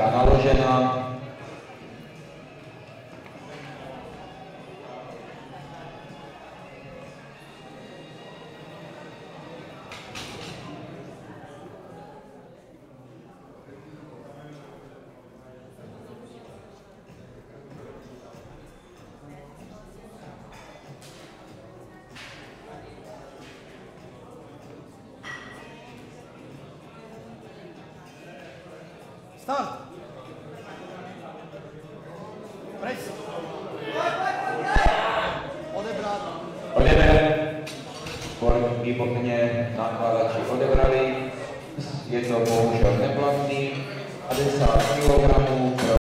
Naložena. Start! Press! Odebrat! Výborně nákladači odebrali, je to bohužel neplatný a 10 kg